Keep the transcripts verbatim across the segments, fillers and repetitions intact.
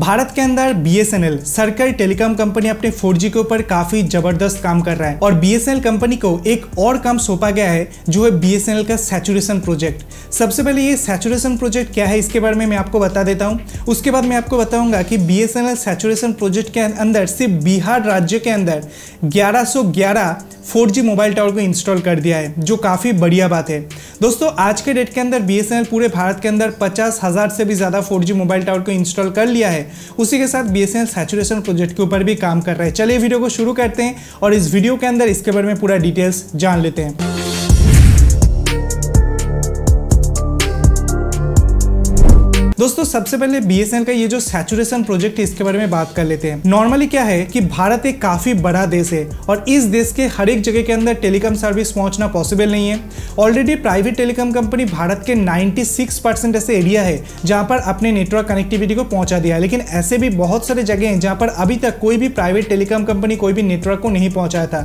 भारत के अंदर B S N L सरकारी टेलीकॉम कंपनी अपने फोर जी के ऊपर काफी जबरदस्त काम कर रहा है और B S N L company को एक और काम सौंपा गया है जो है बी एस एन एल का सैचुरेशन प्रोजेक्ट। सबसे पहले ये सैचुरेशन प्रोजेक्ट क्या है इसके बारे में मैं आपको बता देता हूँ, उसके बाद मैं आपको बताऊंगा कि B S N L saturation project के अंदर सिर्फ बिहार राज्य के अंदर ग्यारह सौ ग्यारह फोर जी मोबाइल टावर को इंस्टॉल कर दिया है, जो काफ़ी बढ़िया बात है। दोस्तों आज के डेट के अंदर बी एस एन एल पूरे भारत के अंदर पचास हज़ार से भी ज़्यादा फोर जी मोबाइल टावर को इंस्टॉल कर लिया है। उसी के साथ B S N L saturation project के ऊपर भी काम कर रहा है। चलिए वीडियो को शुरू करते हैं और इस वीडियो के अंदर इसके बारे में पूरा डिटेल्स जान लेते हैं। दोस्तों सबसे पहले बी एस एन एल का ये जो सैचुरेशन प्रोजेक्ट है इसके बारे में बात कर लेते हैं। नॉर्मली क्या है कि भारत एक काफ़ी बड़ा देश है और इस देश के हर एक जगह के अंदर टेलीकॉम सर्विस पहुंचना पॉसिबल नहीं है। Already private telecom company Bharat के छियानवे परसेंट ऐसे एरिया है जहाँ पर अपने नेटवर्क कनेक्टिविटी को पहुँचा दिया है, लेकिन ऐसे भी बहुत सारे जगह हैं जहाँ पर अभी तक कोई भी प्राइवेट टेलीकॉम कंपनी कोई भी नेटवर्क को नहीं पहुँचाया था।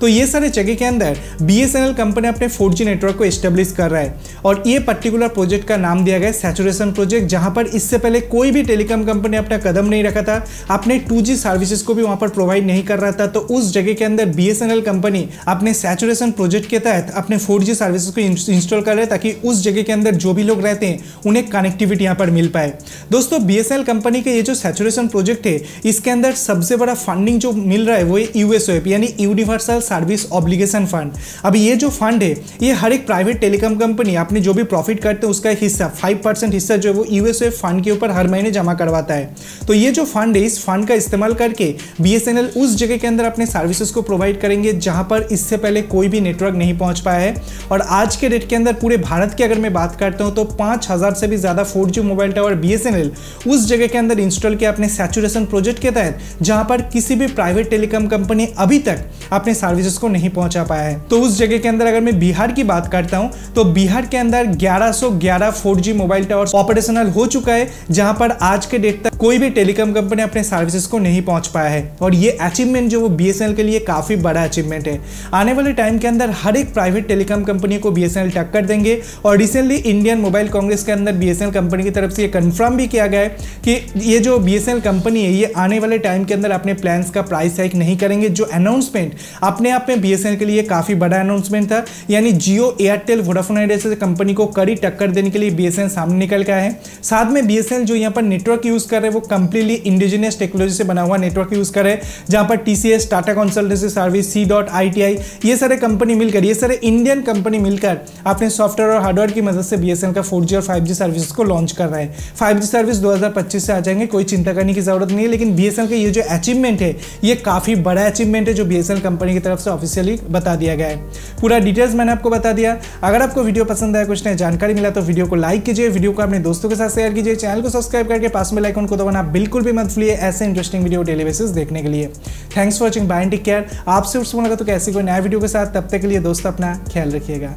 तो ये सारे जगह के अंदर B S N L company अपने फोर जी नेटवर्क को एस्टेब्लिश कर रहा है और ये पर्टिकुलर प्रोजेक्ट का नाम दिया गया सैचुरेशन प्रोजेक्ट, जहां पर इससे पहले कोई भी टेलीकॉम कंपनी अपना कदम नहीं रखा था, अपने टू जी सर्विसेज को भी वहां पर प्रोवाइड नहीं कर रहा था। तो उस जगह के अंदर B S N L company अपने सैचुरेशन प्रोजेक्ट के तहत अपने फोर जी सर्विसेज को इंस्टॉल कर रहे हैं ताकि उस जगह के अंदर जो भी लोग रहते हैं उन्हें कनेक्टिविटी यहां पर मिल पाए। दोस्तों B S N L company के ये जो सैचुरेशन प्रोजेक्ट है इसके अंदर सबसे बड़ा फंडिंग जो मिल रहा है वो यू एस ओ एफ यानी यूनिवर्सल सर्विस ऑब्लिगेशन फंड। अब ये जो फंड है ये हर एक प्राइवेट टेलीकॉम कंपनी अपने जो भी प्रॉफिट करते हैं उसका एक हिस्सा फाइव परसेंट हिस्सा जो है वो U S O F fund के ऊपर हर महीने जमा करवाता है। तो ये जो फंड है इस फंड का इस्तेमाल करके बी एस एन एल उस जगह के अंदर अपने सर्विसेज को प्रोवाइड करेंगे जहां पर इससे पहले कोई भी नेटवर्क नहीं पहुंच पाया है। और आज के डेट के अंदर पूरे भारत की अगर मैं बात करता हूं तो पाँच हज़ार से भी ज़्यादा four G mobile tower B S N L उस जगह के अंदर इंस्टॉल किया अपने सैचुरेशन प्रोजेक्ट के तहत जहाँ पर किसी भी प्राइवेट टेलीकॉम कंपनी अभी तक अपने सर्विसेज को नहीं पहुँचा पाया है। तो उस जगह के अंदर अगर मैं बिहार की बात करता हूँ तो बिहार के अंदर ग्यारह सौ ग्यारह four G mobile tower operational हो चुका है जहां पर आज के डेट तक कोई भी टेलीकॉम कंपनी अपने सर्विसेज को नहीं पहुंच पाया है। और ये अचीवमेंट जो वो बी एस एन एल के लिए काफ़ी बड़ा अचीवमेंट है। आने वाले टाइम के अंदर हर एक प्राइवेट टेलीकॉम कंपनी को बी एस एन एल टक्कर देंगे। और रिसेंटली इंडियन मोबाइल कांग्रेस के अंदर B S N L company की तरफ से ये कंफर्म भी किया गया है कि ये जो B S N L company है ये आने वाले टाइम के अंदर अपने प्लान्स का प्राइस हाइक नहीं करेंगे। जो अनाउंसमेंट अपने आप में बी एस एन एल के लिए काफ़ी बड़ा अनाउंसमेंट था, यानी जियो, एयरटेल, वोडाफोन आइडिया जैसे कंपनी को कड़ी टक्कर देने के लिए बी एस एन एल सामने निकल गया है। साथ में बी एस एन एल जो यहाँ पर नेटवर्क यूज कर रहे हैं वो कंप्लीटली इंडिजिनियस टेक्नोलॉजी से बना हुआ नेटवर्क यूज कर रहे हैं, जहाँ पर T C S, Tata Consultancy Service, C dot I T I ये सारे कंपनी मिलकर ये सारे इंडियन कंपनी मिलकर अपने सॉफ्टवेयर और हार्डवेयर की मदद से बी एस एन एल का फोर जी और फाइव जी सर्विस को लॉन्च कर रहे हैं। फाइव जी सर्विस दो हज़ार पच्चीस से आ जाएंगे, कोई चिंता करने की जरूरत नहीं है। लेकिन बी एस एन एल का ये जो अचीवमेंट है ये काफ़ी बड़ा अचीवमेंट है जो B S N L company की तरफ से ऑफिशियली बता दिया गया है। पूरा डिटेल्स मैंने आपको बता दिया। अगर आपको वीडियो पसंद आया, कुछ नई जानकारी मिला तो वीडियो को लाइक कीजिए, वीडियो को अपने दोस्तों के साथ शेयर कीजिए, चैनल को सब्सक्राइब करके पास में आइकन को दबाना बिल्कुल भी मत भूलिए ऐसे इंटरेस्टिंग वीडियो डेली बेसिस देखने के लिए। Thanks for watching, bye and take care. आपसे उसमें लगा तो कैसी कोई नया वीडियो के साथ, तब तक के लिए दोस्तों अपना ख्याल रखिएगा।